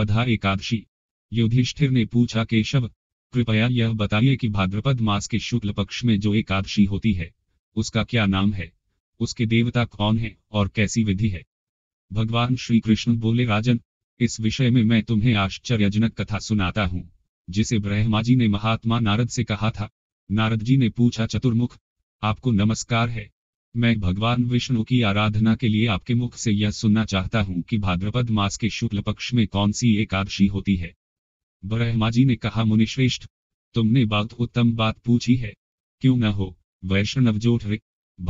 पधा एकादशी। युधिष्ठिर ने पूछा, केशव कृपया यह बताइए कि भाद्रपद मास के शुक्ल पक्ष में जो एकादशी होती है उसका क्या नाम है, उसके देवता कौन है और कैसी विधि है। भगवान श्री कृष्ण बोले, राजन इस विषय में मैं तुम्हें आश्चर्यजनक कथा सुनाता हूँ जिसे ब्रह्मा जी ने महात्मा नारद से कहा था। नारद जी ने पूछा, चतुर्मुख आपको नमस्कार है, मैं भगवान विष्णु की आराधना के लिए आपके मुख से यह सुनना चाहता हूँ कि भाद्रपद मास के शुक्ल पक्ष में कौन सी एकादशी होती है। ब्रह्मा जी ने कहा, मुनिश्रेष्ठ तुमने बहुत उत्तम बात पूछी है, क्यों न हो। वैष्णव जोठरे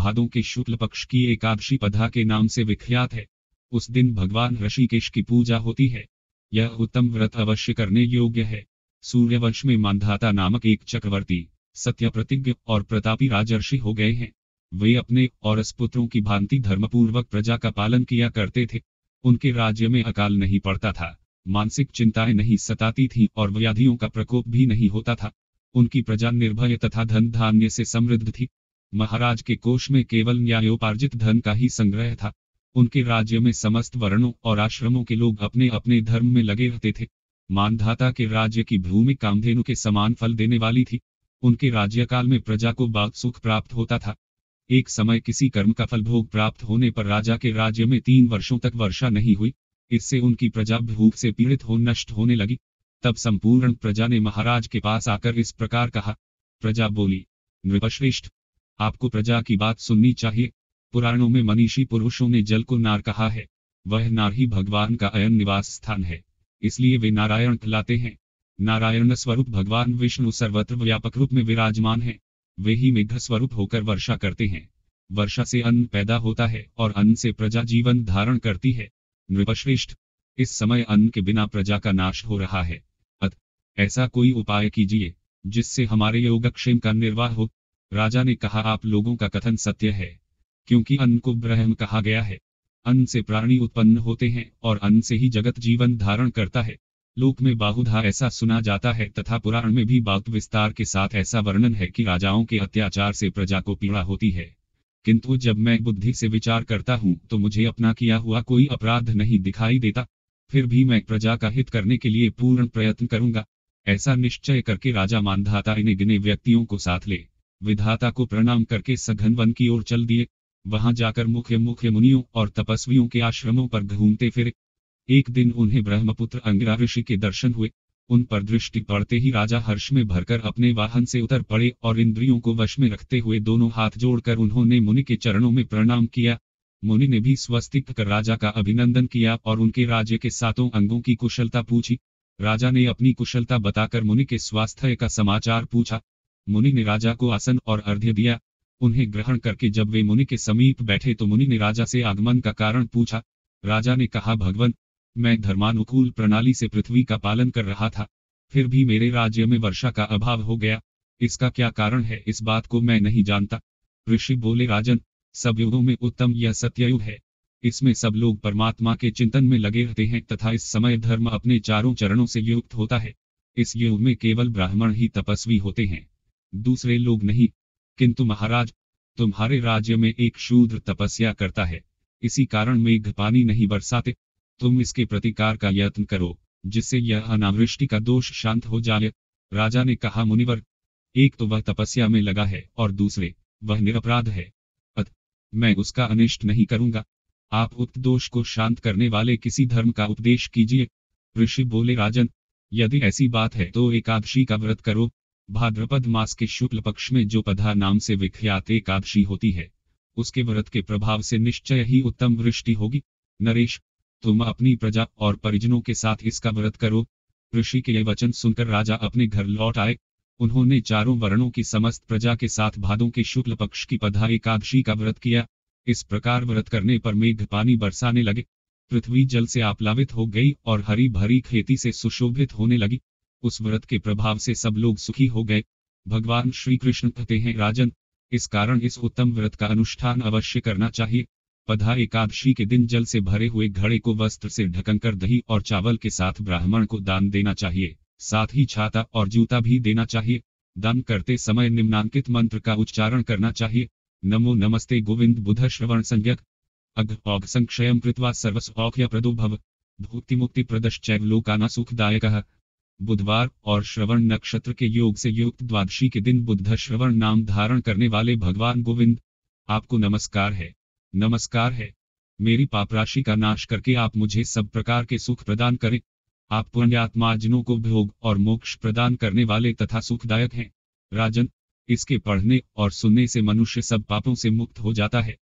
भादों के शुक्ल पक्ष की एकादशी पधा के नाम से विख्यात है। उस दिन भगवान ऋषिकेश की पूजा होती है। यह उत्तम व्रत अवश्य करने योग्य है। सूर्यवंश में मानधाता नामक एक चक्रवर्ती सत्यप्रतिज्ञ और प्रतापी राजर्षि हो गए हैं। वे अपने और पुत्रों की भांति धर्मपूर्वक प्रजा का पालन किया करते थे। उनके राज्य में अकाल नहीं पड़ता था, मानसिक चिंताएं नहीं सताती थीं और व्याधियों का प्रकोप भी नहीं होता था। उनकी प्रजा निर्भय तथा धन धान्य से समृद्ध थी। महाराज के कोष में केवल न्यायोपार्जित धन का ही संग्रह था। उनके राज्य में समस्त वर्णों और आश्रमों के लोग अपने अपने धर्म में लगे रहते थे। मानधाता के राज्य की भूमि कामधेनु के समान फल देने वाली थी। उनके राज्यकाल में प्रजा को बहुत सुख प्राप्त होता था। एक समय किसी कर्म का फल भोग प्राप्त होने पर राजा के राज्य में 3 वर्षों तक वर्षा नहीं हुई। इससे उनकी प्रजा भूख से पीड़ित हो नष्ट होने लगी। तब संपूर्ण प्रजा ने महाराज के पास आकर इस प्रकार कहा। प्रजा बोली, नृपश्रेष्ठ आपको प्रजा की बात सुननी चाहिए। पुराणों में मनीषी पुरुषों ने जल को नार कहा है। वह नार ही भगवान का अयन निवास स्थान है, इसलिए वे नारायण कहलाते हैं। नारायण स्वरूप भगवान विष्णु सर्वत्र व्यापक रूप में विराजमान है। वे ही मेघ स्वरूप होकर वर्षा करते हैं। वर्षा से अन्न पैदा होता है और अन्न से प्रजा जीवन धारण करती है। नृपश्रेष्ठ इस समय अन्न के बिना प्रजा का नाश हो रहा है, अतः ऐसा कोई उपाय कीजिए जिससे हमारे योगक्षेम का निर्वाह हो। राजा ने कहा, आप लोगों का कथन सत्य है, क्योंकि अन्न को ब्रह्म कहा गया है। अन्न से प्राणी उत्पन्न होते हैं और अन्न से ही जगत जीवन धारण करता है। लोक में बहुधा ऐसा सुना जाता है तथा पुराण में भी बहुत विस्तार के साथ ऐसा वर्णन है कि राजाओं के अत्याचार से प्रजा को पीड़ा होती है। किंतु जब मैं बुद्धि से विचार करता हूँ तो मुझे अपना किया हुआ कोई अपराध नहीं दिखाई देता। फिर भी मैं प्रजा का हित करने के लिए पूर्ण प्रयत्न करूंगा। ऐसा निश्चय करके राजा मानधाता इन्हें गिने व्यक्तियों को साथ ले विधाता को प्रणाम करके सघन वन की ओर चल दिए। वहां जाकर मुख्य मुख्य मुनियों और तपस्वियों के आश्रमों पर घूमते फिरे। एक दिन उन्हें ब्रह्मपुत्र अंगिरा ऋषि के दर्शन हुए। उन पर दृष्टि पड़ते ही राजा हर्ष में भरकर अपने वाहन से उतर पड़े और इंद्रियों को वश में रखते हुए दोनों हाथ जोड़कर उन्होंने मुनि के चरणों में प्रणाम किया। मुनि ने भी स्वस्तिक कर राजा का अभिनंदन किया और उनके राज्य के 7 अंगों की कुशलता पूछी। राजा ने अपनी कुशलता बताकर मुनि के स्वास्थ्य का समाचार पूछा। मुनि ने राजा को आसन और अर्घ्य दिया। उन्हें ग्रहण करके जब वे मुनि के समीप बैठे तो मुनि ने राजा से आगमन का कारण पूछा। राजा ने कहा, भगवन मैं धर्मानुकूल प्रणाली से पृथ्वी का पालन कर रहा था, फिर भी मेरे राज्य में वर्षा का अभाव हो गया। इसका क्या कारण है, इस बात को मैं नहीं जानता। ऋषि बोले, राजन सब युगों में उत्तम यह सत्ययुग है। इसमें सब लोग परमात्मा के चिंतन में लगे रहते हैं तथा इस समय धर्म अपने 4 चरणों से युक्त होता है। इस युग में केवल ब्राह्मण ही तपस्वी होते हैं, दूसरे लोग नहीं। किंतु महाराज तुम्हारे राज्य में एक शूद्र तपस्या करता है, इसी कारण मेघ पानी नहीं बरसाते। तुम इसके प्रतिकार का यत्न करो जिससे यह अनावृष्टि का दोष शांत हो जाए। राजा ने कहा, मुनिवर एक तो वह तपस्या में लगा है और दूसरे वह निरपराध है, अतः मैं उसका अनिष्ट नहीं करूंगा। आप उक्त दोष को शांत करने वाले किसी धर्म का उपदेश कीजिए। ऋषि बोले, राजन यदि ऐसी बात है तो एकादशी का व्रत करो। भाद्रपद मास के शुक्ल पक्ष में जो पधा नाम से विख्यात एकादशी होती है उसके व्रत के प्रभाव से निश्चय ही उत्तम वृष्टि होगी। नरेश तुम अपनी प्रजा और परिजनों के साथ इसका व्रत करो। ऋषि के ये वचन सुनकर राजा अपने घर लौट आए। उन्होंने 4 वर्णों की समस्त प्रजा के साथ भादों के शुक्ल पक्ष की पधा एकादशी का व्रत किया। इस प्रकार व्रत करने पर मेघ पानी बरसाने लगे, पृथ्वी जल से आप्लावित हो गई और हरी भरी खेती से सुशोभित होने लगी। उस व्रत के प्रभाव से सब लोग सुखी हो गए। भगवान श्री कृष्ण कहते हैं, राजन इस कारण इस उत्तम व्रत का अनुष्ठान अवश्य करना चाहिए। पधा एकादशी के दिन जल से भरे हुए घड़े को वस्त्र से ढककर दही और चावल के साथ ब्राह्मण को दान देना चाहिए। साथ ही छाता और जूता भी देना चाहिए। दान करते समय निम्नांकित मंत्र का उच्चारण करना चाहिए। नमो नमस्ते गोविंद बुध श्रवण संज्ञक अघ औघ संक्षयम कृत्वा सर्वस्व औख्य प्रदो भव भुक्ति मुक्ति प्रदश्चैव लोकाना सुखदायकः। बुधवार और श्रवण नक्षत्र के योग से युक्त द्वादशी के दिन बुद्ध श्रवण नाम धारण करने वाले भगवान गोविंद आपको नमस्कार है। नमस्कार है। मेरी पाप राशि का नाश करके आप मुझे सब प्रकार के सुख प्रदान करें। आप पुण्यात्माजनों को भोग और मोक्ष प्रदान करने वाले तथा सुखदायक हैं। राजन, इसके पढ़ने और सुनने से मनुष्य सब पापों से मुक्त हो जाता है।